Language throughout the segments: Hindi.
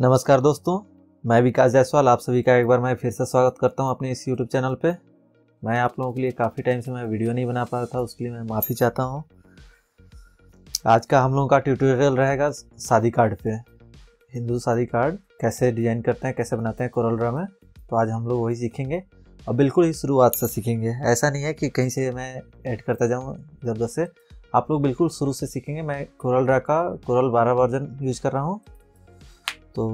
नमस्कार दोस्तों, मैं विकास जायसवाल आप सभी का एक बार मैं फिर से स्वागत करता हूं अपने इस YouTube चैनल पे। मैं आप लोगों के लिए काफ़ी टाइम से मैं वीडियो नहीं बना पा रहा था, उसके लिए मैं माफ़ी चाहता हूं। आज का हम लोगों का ट्यूटोरियल रहेगा शादी कार्ड पे, हिंदू शादी कार्ड कैसे डिज़ाइन करते हैं, कैसे बनाते हैं कोरल ड्रॉ में। तो आज हम लोग वही सीखेंगे और बिल्कुल ही शुरुआत से सीखेंगे। ऐसा नहीं है कि कहीं से मैं ऐड करता जाऊँ जब से, आप लोग बिल्कुल शुरू से सीखेंगे। मैं कोरल ड्रॉ का कोरल 12 वर्जन यूज़ कर रहा हूँ। तो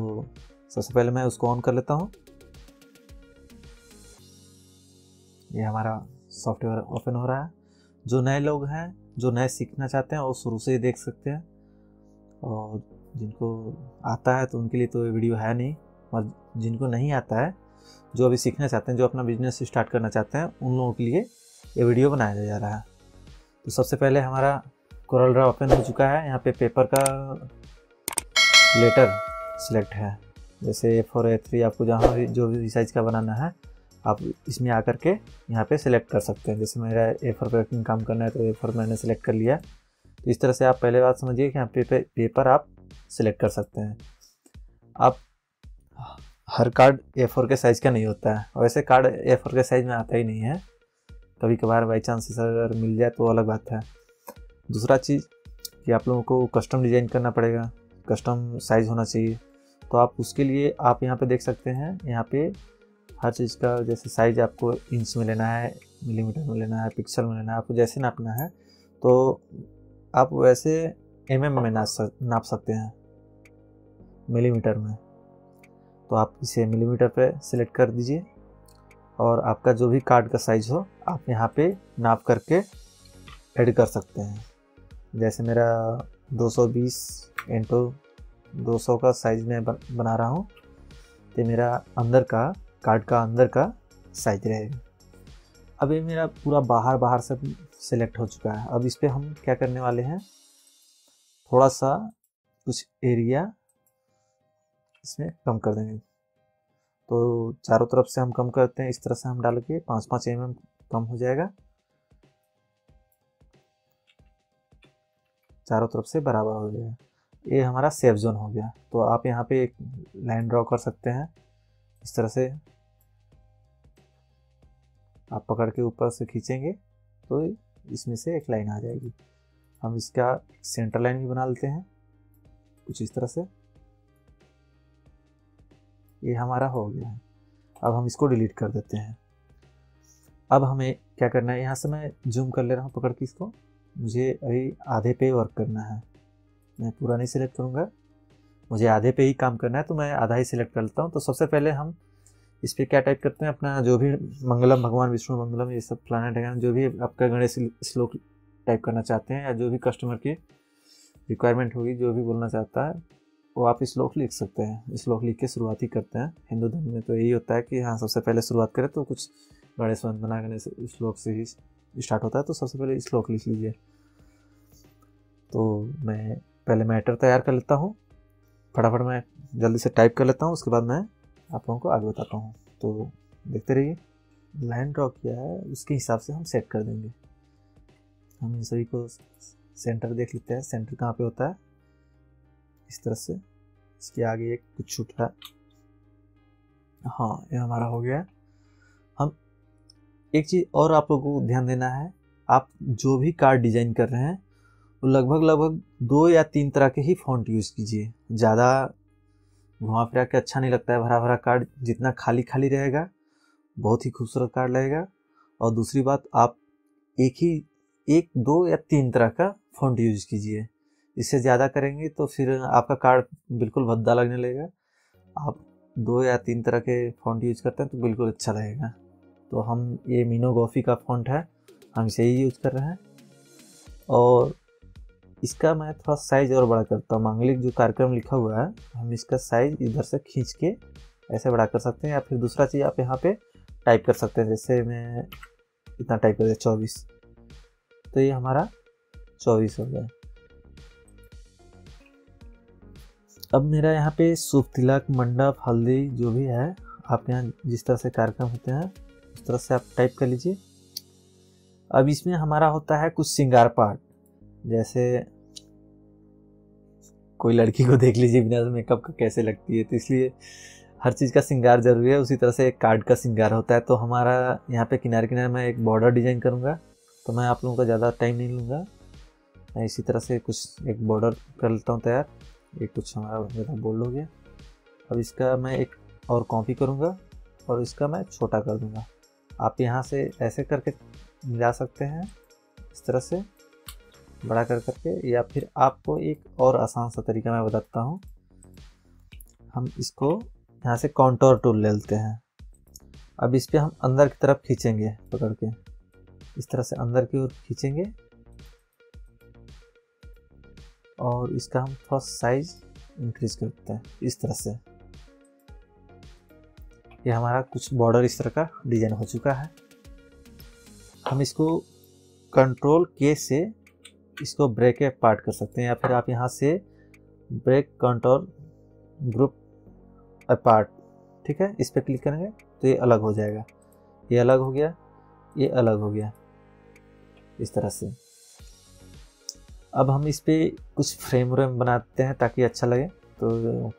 सबसे पहले मैं उसको ऑन कर लेता हूँ। ये हमारा सॉफ्टवेयर ओपन हो रहा है। जो नए लोग हैं, जो नए सीखना चाहते हैं, वो शुरू से ही देख सकते हैं, और जिनको आता है तो उनके लिए तो ये वीडियो है नहीं, और जिनको नहीं आता है, जो अभी सीखना चाहते हैं, जो अपना बिजनेस स्टार्ट करना चाहते हैं, उन लोगों के लिए ये वीडियो बनाया जा रहा है। तो सबसे पहले हमारा कोरल ड्रॉ ओपन हो चुका है। यहाँ पे पेपर का लेटर सिलेक्ट है, जैसे A4, A3, आपको जहाँ भी जो भी साइज़ का बनाना है आप इसमें आकर के यहाँ पे सिलेक्ट कर सकते हैं। जैसे मेरा A4 पर काम करना है तो A4 मैंने सिलेक्ट कर लिया। तो इस तरह से आप पहले बात समझिए कि यहाँ पेपर आप सिलेक्ट कर सकते हैं। आप हर कार्ड A4 के साइज़ का नहीं होता है, वैसे कार्ड A4 के साइज़ में आता ही नहीं है, कभी कभार बाई चांस अगर मिल जाए तो अलग बात है। दूसरा चीज़ कि आप लोगों को कस्टम डिज़ाइन करना पड़ेगा, कस्टम साइज़ होना चाहिए। तो आप उसके लिए आप यहाँ पे देख सकते हैं, यहाँ पे हर चीज़ का जैसे साइज़ आपको इंच में लेना है, मिलीमीटर में लेना है, पिक्सल में लेना है, आपको जैसे नापना है तो आप वैसे mm में नाप सकते हैं, मिलीमीटर में। तो आप इसे मिलीमीटर पे सिलेक्ट कर दीजिए और आपका जो भी कार्ड का साइज़ हो आप यहाँ पे नाप करके ऐड कर सकते हैं। जैसे मेरा 220x200 का साइज़ में बना रहा हूँ, तो मेरा अंदर का कार्ड का अंदर का साइज रहेगा। अब ये मेरा पूरा बाहर से सिलेक्ट हो चुका है। अब इस पर हम क्या करने वाले हैं, थोड़ा सा कुछ एरिया इसमें कम कर देंगे। तो चारों तरफ से हम कम करते हैं, इस तरह से हम डाल के 5-5 mm कम हो जाएगा, चारों तरफ से बराबर हो गया। ये हमारा सेफ जोन हो गया। तो आप यहाँ पे एक लाइन ड्रॉ कर सकते हैं, इस तरह से आप पकड़ के ऊपर से खींचेंगे तो इसमें से एक लाइन आ जाएगी। हम इसका सेंटर लाइन भी बना लेते हैं कुछ इस तरह से। ये हमारा हो गया है। अब हम इसको डिलीट कर देते हैं। अब हमें क्या करना है, यहाँ से मैं जूम कर ले रहा हूँ पकड़ के इसको। मुझे अभी आधे पे वर्क करना है, मैं पूरा नहीं सिलेक्ट करूँगा, मुझे आधे पे ही काम करना है, तो मैं आधा ही सिलेक्ट कर लेता हूँ। तो सबसे पहले हम इस पर क्या टाइप करते हैं, अपना जो भी मंगलम, भगवान विष्णु मंगलम, ये सब प्लानट है, जो भी आपका गणेश श्लोक टाइप करना चाहते हैं या जो भी कस्टमर की रिक्वायरमेंट होगी, जो भी बोलना चाहता है वो आप श्लोक लिख सकते हैं। श्लोक लिख के शुरुआत ही करते हैं, हिंदू धर्म में तो यही होता है कि हाँ सबसे पहले शुरुआत करें तो कुछ गणेश वंदना, गणेश श्लोक से ही स्टार्ट होता है। तो सबसे पहले श्लोक लिख लीजिए। तो मैं पहले मैटर तैयार कर लेता हूँ, फटाफट मैं जल्दी से टाइप कर लेता हूँ, उसके बाद मैं आप लोगों को आगे बताता हूँ। तो देखते रहिए, लाइन ड्रॉ किया है उसके हिसाब से हम सेट कर देंगे। हम इन सभी को सेंटर देख लेते हैं, सेंटर कहाँ पे होता है, इस तरह से। इसके आगे एक कुछ छूट रहा है, हाँ ये हमारा हो गया। हम एक चीज़ और आप लोगों को ध्यान देना है, आप जो भी कार्ड डिजाइन कर रहे हैं तो लगभग 2 या 3 तरह के ही फॉन्ट यूज़ कीजिए। ज़्यादा घुमा फिरा के अच्छा नहीं लगता है भरा कार्ड, जितना खाली रहेगा बहुत ही खूबसूरत कार्ड लगेगा। और दूसरी बात, आप एक 2 या 3 तरह का फॉन्ट यूज़ कीजिए। इससे ज़्यादा करेंगे तो फिर आपका कार्ड बिल्कुल भद्दा लगने लगेगा। आप 2 या 3 तरह के फॉन्ट यूज़ करते हैं तो बिल्कुल अच्छा लगेगा। तो हम ये मिनोग्राफी का फॉन्ट है, हम इसे ही यूज़ कर रहे हैं। और इसका मैं थोड़ा साइज़ और बड़ा करता हूँ, मांगलिक जो कार्यक्रम लिखा हुआ है, हम इसका साइज़ इधर से खींच के ऐसे बड़ा कर सकते हैं। या फिर दूसरा चीज़ आप यहाँ पे टाइप कर सकते हैं, जैसे मैं इतना टाइप कर दिया 24, तो ये हमारा 24 हो गया। अब मेरा यहाँ पे शुभ, तिलक, मंडप, हल्दी जो भी है, आप यहाँ जिस तरह से कार्यक्रम होते हैं उस तरह से आप टाइप कर लीजिए। अब इसमें हमारा होता है कुछ श्रृंगार पार्ट, जैसे कोई लड़की को देख लीजिए बिना मेकअप का कैसे लगती है। तो इसलिए हर चीज़ का श्रृंगार जरूरी है। उसी तरह से एक कार्ड का श्रृंगार होता है। तो हमारा यहाँ पे किनारे किनारे मैं एक बॉर्डर डिज़ाइन करूँगा। तो मैं आप लोगों का ज़्यादा टाइम नहीं लूँगा, मैं इसी तरह से कुछ एक बॉर्डर कर लेता हूँ तैयार। ये कुछ हमारा ज़्यादा बोल्ड हो गया। अब इसका मैं एक और कॉपी करूँगा और इसका मैं छोटा कर दूँगा। आप यहाँ से ऐसे करके मिला सकते हैं, इस तरह से बड़ा कर करके, या फिर आपको एक और आसान सा तरीका मैं बताता हूँ। हम इसको यहाँ से कॉन्टोर टूल ले लेते हैं। अब इस पर हम अंदर की तरफ खींचेंगे पकड़ के, इस तरह से अंदर की ओर खींचेंगे। और इसका हम थोड़ा साइज इंक्रीज कर देते हैं इस तरह से। ये हमारा कुछ बॉर्डर इस तरह का डिजाइन हो चुका है। हम इसको कंट्रोल के से इसको ब्रेक पार्ट कर सकते हैं, या फिर आप यहाँ से ब्रेक कंट्रोल ग्रुप अपार्ट, ठीक है, इस पर क्लिक करेंगे तो ये अलग हो जाएगा। ये अलग हो गया, ये अलग हो गया, इस तरह से। अब हम इस पर कुछ फ्रेम व्रेम बनाते हैं ताकि अच्छा लगे। तो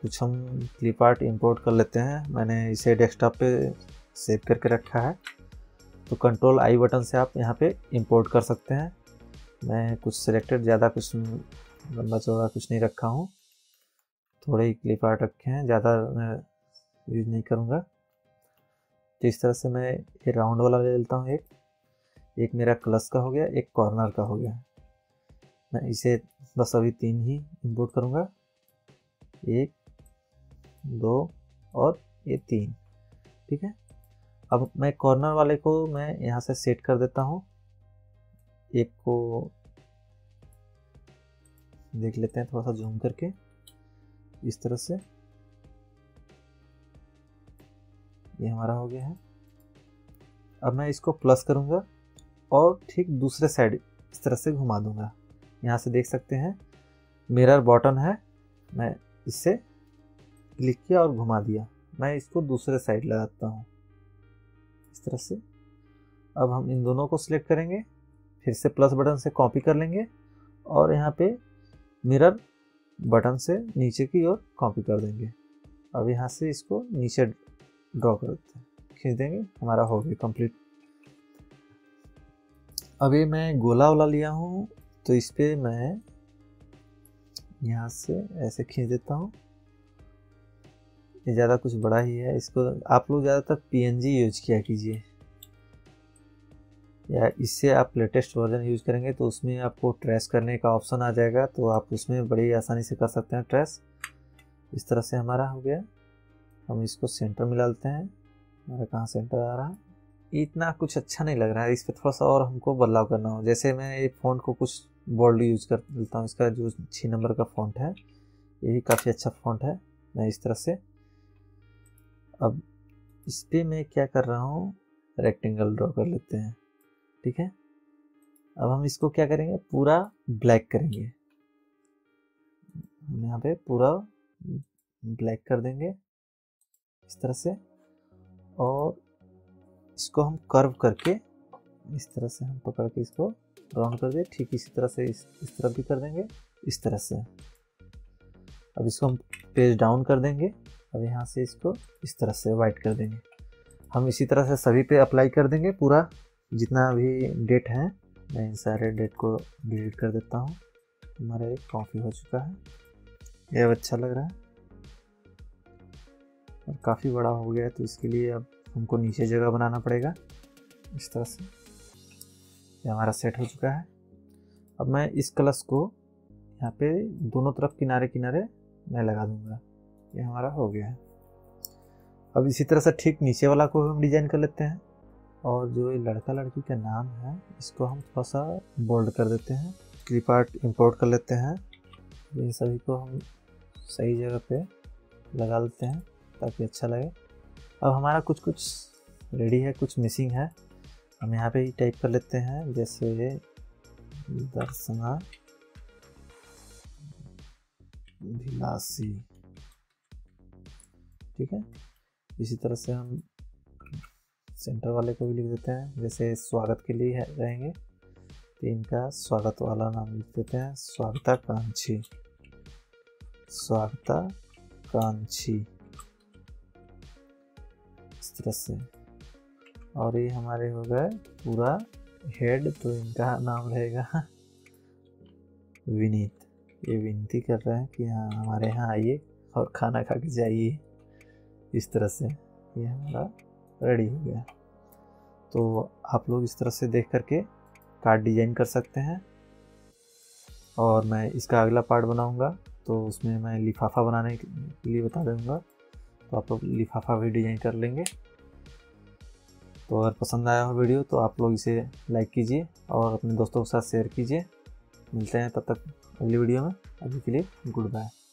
कुछ हम क्लिप आर्ट इम्पोर्ट कर लेते हैं। मैंने इसे डेस्कटॉप पे सेव करके रखा है। तो कंट्रोल आई बटन से आप यहाँ पे इंपोर्ट कर सकते हैं। मैं कुछ सिलेक्टेड, ज़्यादा कुछ लंबा चौड़ा कुछ नहीं रखा हूँ, थोड़े ही क्लिप आर्ट रखे हैं, ज़्यादा मैं यूज नहीं करूँगा। तो इस तरह से मैं ये राउंड वाला ले लेता हूँ। एक मेरा क्लस का हो गया, एक कॉर्नर का हो गया। मैं इसे बस अभी 3 ही इंपोर्ट करूँगा, 1, 2 और ये 3, ठीक है। अब मैं कॉर्नर वाले को मैं यहाँ से सेट कर देता हूँ। एक को देख लेते हैं थोड़ा सा जूम करके, इस तरह से। ये हमारा हो गया है। अब मैं इसको प्लस करूँगा और ठीक दूसरे साइड इस तरह से घुमा दूँगा। यहाँ से देख सकते हैं मिरर बॉटम है, मैं इससे क्लिक किया और घुमा दिया। मैं इसको दूसरे साइड लगाता हूँ इस तरह से। अब हम इन दोनों को सिलेक्ट करेंगे, फिर से प्लस बटन से कॉपी कर लेंगे और यहाँ पे मिरर बटन से नीचे की ओर कॉपी कर देंगे। अब यहाँ से इसको नीचे ड्रॉ कर देते हैं, खींच देंगे। हमारा हो गया कंप्लीट। अभी मैं गोला वाला लिया हूँ, तो इस पर मैं यहाँ से ऐसे खींच देता हूँ। ये ज़्यादा कुछ बड़ा ही है, इसको आप लोग ज़्यादातर PNG यूज किया कीजिए, या इससे आप लेटेस्ट वर्जन यूज करेंगे तो उसमें आपको ट्रेस करने का ऑप्शन आ जाएगा, तो आप उसमें बड़ी आसानी से कर सकते हैं ट्रेस। इस तरह से हमारा हो गया। हम इसको सेंटर मिला लेते हैं। हमारा कहाँ सेंटर आ रहा है, इतना कुछ अच्छा नहीं लग रहा है, इस पर थोड़ा सा और हमको बदलाव करना हो। जैसे मैं ये फ़ॉन्ट को कुछ बोल्ड यूज कर लेता हूँ। इसका जो 6 नंबर का फ़ॉन्ट है, ये भी काफ़ी अच्छा फ़ॉन्ट है। मैं इस तरह से, अब इस पर मैं क्या कर रहा हूँ, रेक्टेंगल ड्रॉ कर लेते हैं, ठीक है। अब हम इसको क्या करेंगे, पूरा ब्लैक करेंगे। हम यहाँ पे पूरा ब्लैक कर देंगे इस तरह से। और इसको हम कर्व करके इस तरह से हम पकड़ के इसको राउंड कर दें, ठीक इसी तरह से इस तरफ भी कर देंगे इस तरह से। अब इसको हम पेज डाउन कर देंगे। अब यहाँ से इसको इस तरह से वाइट कर देंगे। हम इसी तरह से सभी पे अप्लाई कर देंगे पूरा, जितना भी डेट है। मैं इन सारे डेट को डिलीट कर देता हूँ। हमारा एक कॉपी हो चुका है, यह अच्छा लग रहा है और काफ़ी बड़ा हो गया है। तो इसके लिए अब हमको नीचे जगह बनाना पड़ेगा इस तरह से। ये हमारा सेट हो चुका है। अब मैं इस कलश को यहाँ पे दोनों तरफ किनारे किनारे मैं लगा दूँगा। ये हमारा हो गया है। अब इसी तरह से ठीक नीचे वाला को हम डिज़ाइन कर लेते हैं। और जो ये लड़का लड़की का नाम है, इसको हम थोड़ा सा बोल्ड कर देते हैं। क्लिप आर्ट इम्पोर्ट कर लेते हैं। ये सभी को हम सही जगह पे लगा लेते हैं ताकि अच्छा लगे। अब हमारा कुछ रेडी है, कुछ मिसिंग है। हम यहाँ पे ही टाइप कर लेते हैं, जैसे दर्शना विलासी, ठीक है। इसी तरह से हम सेंटर वाले को भी लिख देते हैं, जैसे स्वागत के लिए है रहेंगे तो इनका स्वागत वाला नाम लिख देते हैं, स्वागताकांक्षी। स्वागताकांक्षी इस तरह से। और ये हमारे हो गए पूरा हेड, तो इनका नाम रहेगा विनीत। ये विनती कर रहे हैं कि हाँ हमारे यहाँ आइए और खाना खा के जाइए। इस तरह से ये हमारा रेडी हो गया। तो आप लोग इस तरह से देख करके कार्ड डिजाइन कर सकते हैं। और मैं इसका अगला पार्ट बनाऊंगा तो उसमें मैं लिफाफा बनाने के लिए बता दूंगा, तो आप लोग लिफाफा भी डिजाइन कर लेंगे। तो अगर पसंद आया हो वीडियो तो आप लोग इसे लाइक कीजिए और अपने दोस्तों के साथ शेयर कीजिए। मिलते हैं तब तक अगली वीडियो में। अभी के लिए गुड बाय।